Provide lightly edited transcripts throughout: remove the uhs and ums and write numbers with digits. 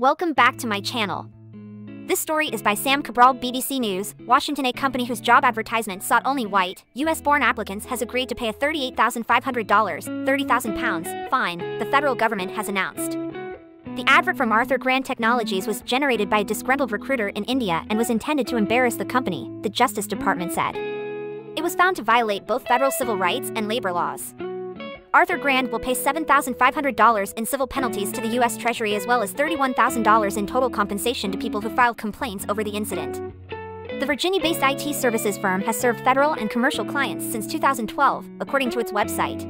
Welcome back to my channel. This story is by Sam Cabral, BBC News, Washington. A company whose job advertisement sought only white, US-born applicants has agreed to pay a $38,500, £30,000 fine, the federal government has announced. The advert from Arthur Grand Technologies was generated by a disgruntled recruiter in India and was intended to embarrass the company, the Justice Department said. It was found to violate both federal civil rights and labor laws. Arthur Grand will pay $7,500 in civil penalties to the U.S. Treasury as well as $31,000 in total compensation to people who filed complaints over the incident. The Virginia-based IT services firm has served federal and commercial clients since 2012, according to its website.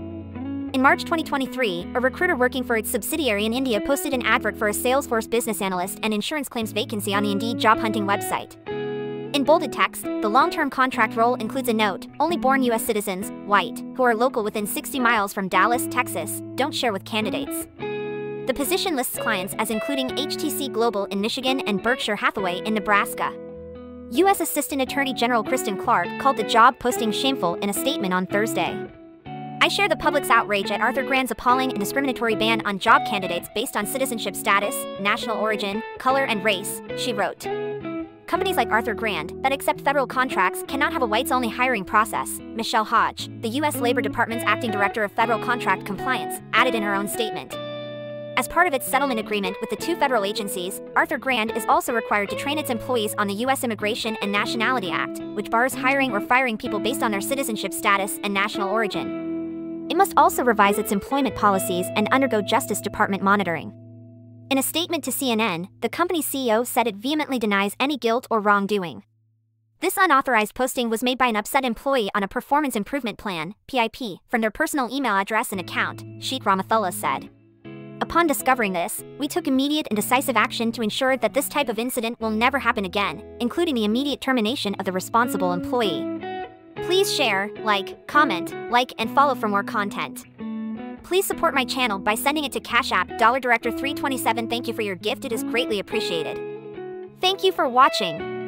In March 2023, a recruiter working for its subsidiary in India posted an advert for a Salesforce business analyst and insurance claims vacancy on the Indeed job hunting website. In bolded text, the long-term contract role includes a note, only born U.S. citizens, white, who are local within 60 miles from Dallas, Texas, don't share with candidates. The position lists clients as including HTC Global in Michigan and Berkshire Hathaway in Nebraska. U.S. Assistant Attorney General Kristen Clarke called the job posting shameful in a statement on Thursday. "I share the public's outrage at Arthur Grand's appalling and discriminatory ban on job candidates based on citizenship status, national origin, color and race," she wrote. "Companies like Arthur Grand that accept federal contracts cannot have a whites-only hiring process," Michele Hodge, the U.S. Labor Department's acting director of federal contract compliance, added in her own statement. As part of its settlement agreement with the two federal agencies, Arthur Grand is also required to train its employees on the U.S. Immigration and Nationality Act, which bars hiring or firing people based on their citizenship status and national origin. It must also revise its employment policies and undergo Justice Department monitoring. In a statement to CNN, the company's CEO said it vehemently denies any guilt or wrongdoing. This unauthorized posting was made by an upset employee on a performance improvement plan (PIP) from their personal email address and account, Sheikh Ramathullah said. "Upon discovering this, we took immediate and decisive action to ensure that this type of incident will never happen again, including the immediate termination of the responsible employee." Please share, like, comment, like, and follow for more content. Please support my channel by sending it to Cash App $Director327. Thank you for your gift, it is greatly appreciated. Thank you for watching.